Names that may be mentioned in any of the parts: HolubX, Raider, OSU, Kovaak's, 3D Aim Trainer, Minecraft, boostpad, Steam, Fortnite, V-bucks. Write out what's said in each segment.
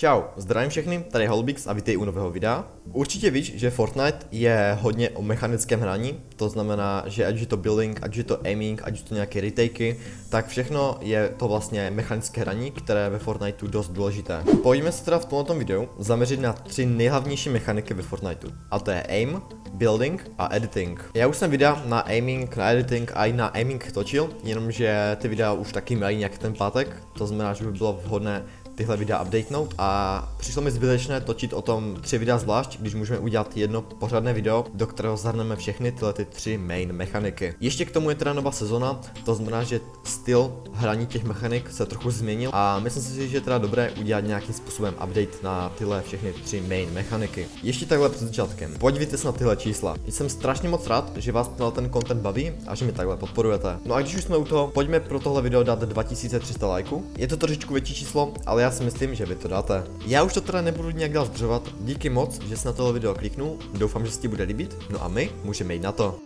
Čau, zdravím všechny, tady je HolubX a vítej u nového videa. Určitě víš, že Fortnite je hodně o mechanickém hraní, to znamená, že ať je to building, ať je to aiming, ať je to nějaké retakey, tak všechno je to vlastně mechanické hraní, které je ve Fortniteu dost důležité. Pojďme se teda v tomto videu zaměřit na tři nejhlavnější mechaniky ve Fortniteu, a to je aim, building a editing. Já už jsem videa na aiming, na editing a i na aiming točil, jenomže ty videa už taky mají nějak ten pátek, to znamená, že by bylo vhodné tyhle videa updatenout a přišlo mi zbytečné točit o tom 3 videa zvlášť, když můžeme udělat jedno pořádné video, do kterého zahrneme všechny tyhle ty 3 main mechaniky. Ještě k tomu je teda nová sezona, to znamená, že styl hraní těch mechanik se trochu změnil a myslím si, že je teda dobré udělat nějakým způsobem update na tyhle všechny 3 main mechaniky. Ještě takhle před začátkem, podívejte se na tyhle čísla. Jsem strašně moc rád, že vás ten content baví a že mi takhle podporujete. No a když už jsme u toho, pojďme pro tohle video dát 2300 lajků. Je to trošičku větší číslo, ale já si myslím, že vy to dáte. Já už to teda nebudu nějak dál zdržovat, díky moc, že jsi na tohle video kliknul, doufám, že se ti bude líbit, no a my můžeme jít na to.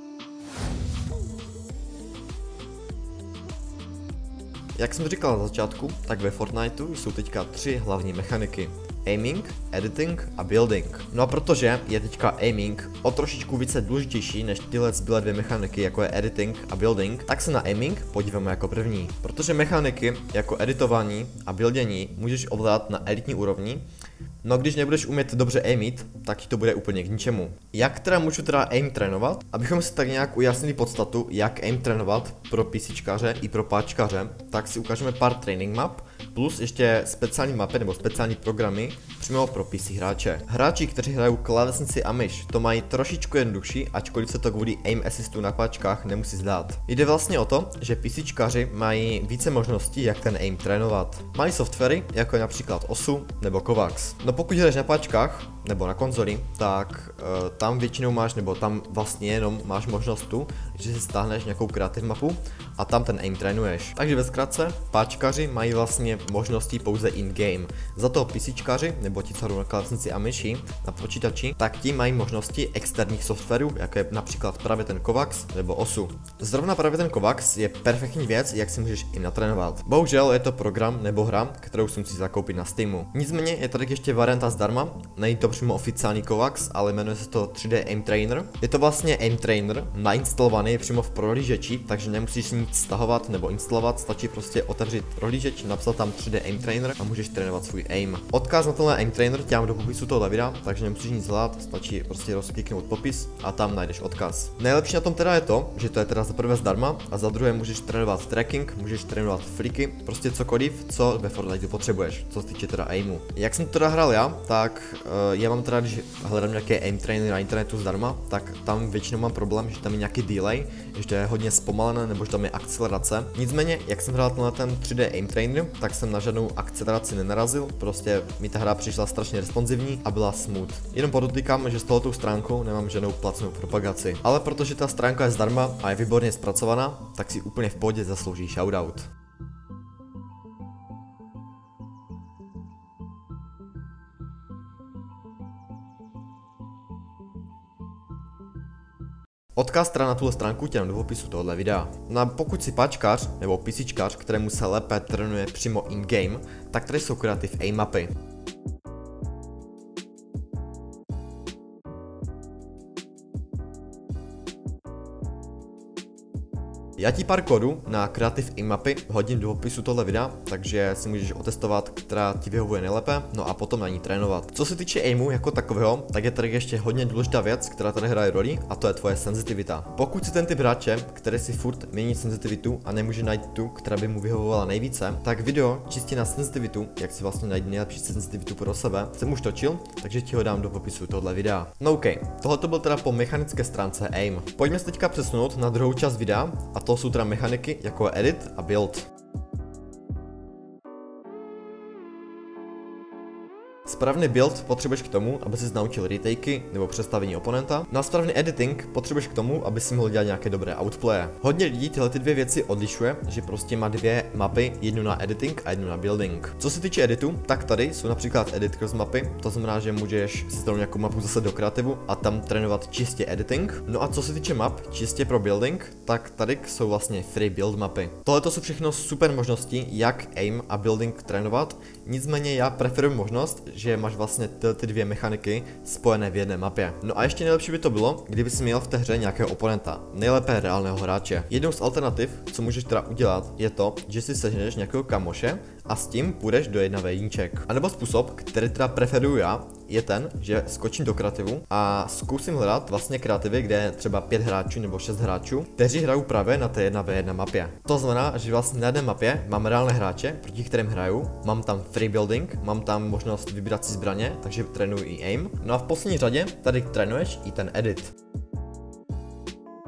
Jak jsem říkal na začátku, tak ve Fortniteu jsou teďka 3 hlavní mechaniky. Aiming, editing a building. No a protože je teďka aiming o trošičku více důležitější než tyhle zbylé 2 mechaniky, jako je editing a building, tak se na aiming podíváme jako první. Protože mechaniky jako editování a buildění můžeš ovládat na elitní úrovni, no když nebudeš umět dobře aimit, tak ti to bude úplně k ničemu. Jak teda můžu aim trénovat? Abychom si tak nějak ujasnili podstatu, jak aim trénovat pro PCčkaře i pro páčkaře, tak si ukážeme pár training map, plus ještě speciální mapy nebo speciální programy přímo pro PC hráče. Hráči, kteří hrají klávesnici a myš, to mají trošičku jednodušší, ačkoliv se to kvůli aim assistu na páčkách nemusí zdát. Jde vlastně o to, že PCčkaři mají více možností, jak ten aim trénovat. Mají softwary, jako například OSU nebo Kovaak's. No pokud jdeš na páčkách nebo na konzoli, tak tam většinou máš, nebo tam vlastně jenom máš možnost tu, že si stáhneš nějakou kreativ mapu a tam ten aim trénuješ. Takže ve zkratce, páčkaři mají vlastně možnosti pouze in-game. Za to PCčkaři, nebo ti, co hrajou na klávesnici a myši, na počítači, tak ti mají možnosti externích softwarů, jako je například právě ten Kovaak's nebo OSU. Zrovna právě ten Kovaak's je perfektní věc, jak si můžeš i natrénovat. Bohužel je to program nebo hra, kterou si musíš zakoupit na Steamu. Nicméně je tady ještě varianta zdarma, není to přímo oficiální Kovaak's, ale jmenuje se to 3D Aim Trainer. Je to vlastně Aim Trainer, nainstalovaný přímo v prohlížeči, takže nemusíš nic stahovat nebo instalovat, stačí prostě otevřít prohlížeč, napsat tam 3D Aim Trainer a můžeš trénovat svůj aim. Odkaz na tenhle Aim Trainer tě mám do popisu tohoto videa, takže nemusíš nic hledat, stačí prostě rozkliknout popis a tam najdeš odkaz. Nejlepší na tom teda je to, že to je teda za prvé zdarma a za druhé můžeš trénovat tracking, můžeš trénovat fliky, prostě cokoliv, co ve Fortniteu potřebuješ, co se týče teda aimu. Jak jsem to teda hrál já, tak já mám teda, když hledám nějaké aim trainy na internetu zdarma, tak tam většinou mám problém, že tam je nějaký delay, že to je hodně zpomalené nebo že tam je akcelerace. Nicméně, jak jsem hrál na ten 3D Aim Trainer, tak jsem na žádnou akceleraci nenarazil, prostě mi ta hra přišla strašně responsivní a byla smooth. Jenom podotýkám, že s touto stránkou nemám žádnou placenou propagaci, ale protože ta stránka je zdarma a je výborně zpracovaná, tak si úplně v pohodě zaslouží shoutout. Odkaz teda na tuhle stránku tě dám do popisu tohoto videa. No a pokud si páčkař nebo PCčkař, kterému se lépe trénuje přímo in-game, tak tady jsou kreativ aim mapy. Já ti pár kodů na Creative Aim Mapy hodím do popisu tohle videa, takže si můžeš otestovat, která ti vyhovuje nejlépe, no a potom na ní trénovat. Co se týče aimu jako takového, tak je tady ještě hodně důležitá věc, která tady hraje roli, a to je tvoje senzitivita. Pokud si ten typ hráče, který si furt mění senzitivitu a nemůže najít tu, která by mu vyhovovala nejvíce, tak video čistě na senzitivitu, jak si vlastně najít nejlepší senzitivitu pro sebe, jsem už točil, takže ti ho dám do popisu tohle videa. No OK, tohle to byl teda po mechanické stránce aim. Pojďme se teďka přesunout na druhou část videa, a to jsou teda mechaniky jako edit a build. Správný build potřebuješ k tomu, aby si naučil retakey nebo přestavení oponenta. No a správný editing potřebuješ k tomu, aby si mohl dělat nějaké dobré outplaye. Hodně lidí tyhle ty dvě věci odlišuje, že prostě má dvě mapy, jednu na editing a jednu na building. Co se týče editu, tak tady jsou například edit cross mapy, to znamená, že můžeš si dát nějakou mapu zase do kreativu a tam trénovat čistě editing. No a co se týče map čistě pro building, tak tady jsou vlastně free build mapy. Tohle jsou všechno super možnosti, jak aim a building trénovat. Nicméně já preferuji možnost, že máš vlastně ty dvě mechaniky spojené v jedné mapě. No a ještě nejlepší by to bylo, kdyby jsi měl v té hře nějakého oponenta, nejlépe reálného hráče. Jednou z alternativ, co můžeš teda udělat, je to, že si seženeš nějakého kamoše a s tím půjdeš do 1v1ček. A nebo způsob, který teda preferuju já, je ten, že skočím do kreativu a zkusím hledat vlastně kreativy, kde je třeba 5 hráčů nebo 6 hráčů, kteří hrajou právě na té 1v1 mapě. To znamená, že vlastně na jedné mapě mám reálné hráče, proti kterým hraju, mám tam free building, mám tam možnost vybrat si zbraně, takže trénuji i aim. No a v poslední řadě tady trénuješ i ten edit.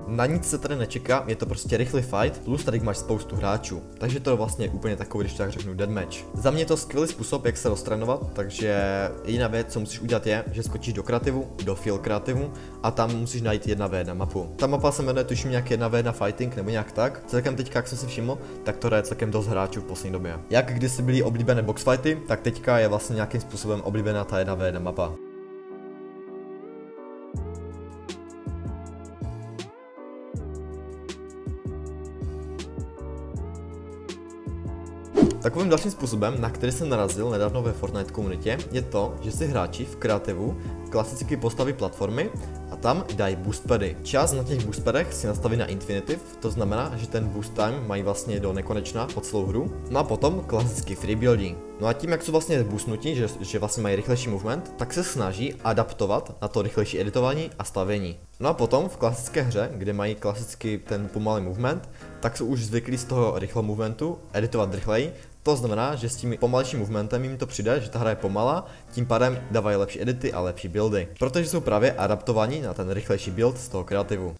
Na nic se tady nečeká, je to prostě rychlý fight, plus tady máš spoustu hráčů, takže to je vlastně úplně takový, když tak řeknu, deadmatch. Za mě je to skvělý způsob, jak se roztrénovat, takže jediná věc, co musíš udělat, je, že skočíš do kreativu, do field kreativu a tam musíš najít 1v1 mapu. Ta mapa se jmenuje tuším nějak 1v1 fighting nebo nějak tak, celkem teďka, jak jsem si všiml, tak to je celkem dost hráčů v poslední době. Jak kdysi byly oblíbené boxfighty, tak teďka je vlastně nějakým způsobem oblíbená ta 1v1 mapa. Takovým dalším způsobem, na který jsem narazil nedávno ve Fortnite komunitě, je to, že si hráči v kreativu klasicky postaví platformy a tam dají boostpady. Čas na těch boostpadech si nastaví na infinitive, to znamená, že ten boost time mají vlastně do nekonečna po celou hru. No a potom klasicky free building. No a tím, jak jsou vlastně boostnutí, že vlastně mají rychlejší movement, tak se snaží adaptovat na to rychlejší editování a stavění. No a potom v klasické hře, kde mají klasicky ten pomalý movement, tak jsou už zvyklí z toho rychlého movementu editovat rychleji. To znamená, že s tím pomalejším movementem jim to přijde, že ta hra je pomalá, tím pádem dávají lepší edity a lepší buildy, protože jsou právě adaptovaní na ten rychlejší build z toho kreativu.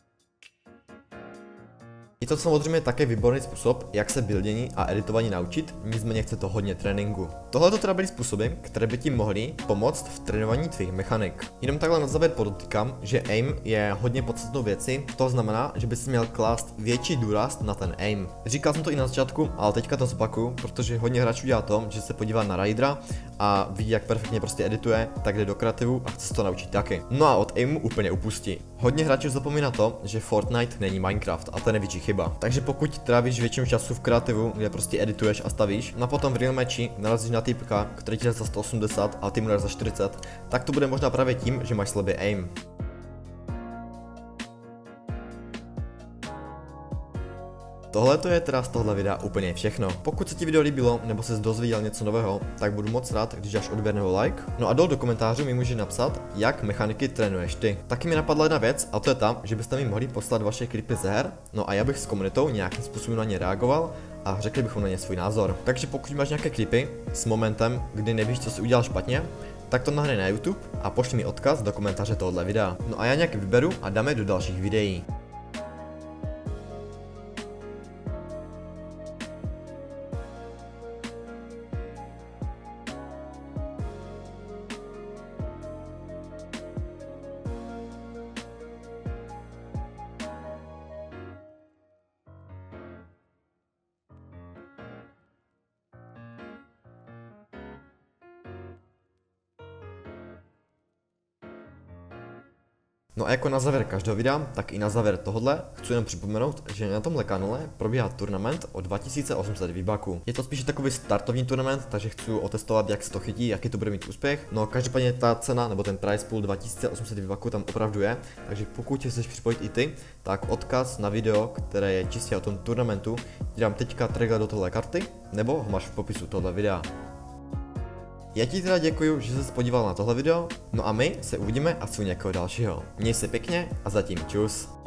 Je to samozřejmě také výborný způsob, jak se buildění a editování naučit, nicméně chce to hodně tréninku. Tohle to teda byly způsoby, které by ti mohly pomoct v trénování tvých mechanik. Jenom takhle na závěr podotýkám, že aim je hodně podstatnou věcí, to znamená, že bys měl klást větší důraz na ten aim. Říkal jsem to i na začátku, ale teďka to zopakuju, protože hodně hráčů dělá to, že se podívá na Raidera a vidí, jak perfektně prostě edituje, tak jde do kreativu a chce se to naučit taky. No a od aimu úplně upustí. Hodně hráčů zapomíná to, že Fortnite není Minecraft a to je největší chyba. Takže pokud trávíš většinu času v kreativu, kde prostě edituješ a stavíš, a potom v real matchi narazíš na typka, který ti dá za 180 a ty mu dáš za 40, tak to bude možná právě tím, že máš slabý aim. Tohle to je teda z tohle videa úplně všechno. Pokud se ti video líbilo nebo ses dozvěděl něco nového, tak budu moc rád, když dáš odběr nebo like. No a dolů do komentářů mi můžeš napsat, jak mechaniky trénuješ ty. Taky mi napadla jedna věc a to je ta, že byste mi mohli poslat vaše klipy ze her, no a já bych s komunitou nějakým způsobem na ně reagoval a řekli bychom na ně svůj názor. Takže pokud máš nějaké klipy s momentem, kdy nevíš, co jsi udělal špatně, tak to nahraj na YouTube a pošli mi odkaz do komentáře tohohle videa. No a já nějak vyberu a dáme do dalších videí. No a jako na závěr každého videa, tak i na závěr tohohle chci jenom připomenout, že na tomhle kanále probíhá turnament o 2800 V-bucků. Je to spíše takový startovní turnament, takže chci otestovat, jak se to chytí, jaký to bude mít úspěch. No každopádně ta cena nebo ten price pool 2800 V-bucků tam opravdu je, takže pokud chceš připojit i ty, tak odkaz na video, které je čistě o tom turnamentu, ti dám teďka trigger do tohle karty, nebo ho máš v popisu tohle videa. Já ti teda děkuji, že jsi podíval na tohle video, no a my se uvidíme asi u někoho dalšího. Měj se pěkně a zatím čus.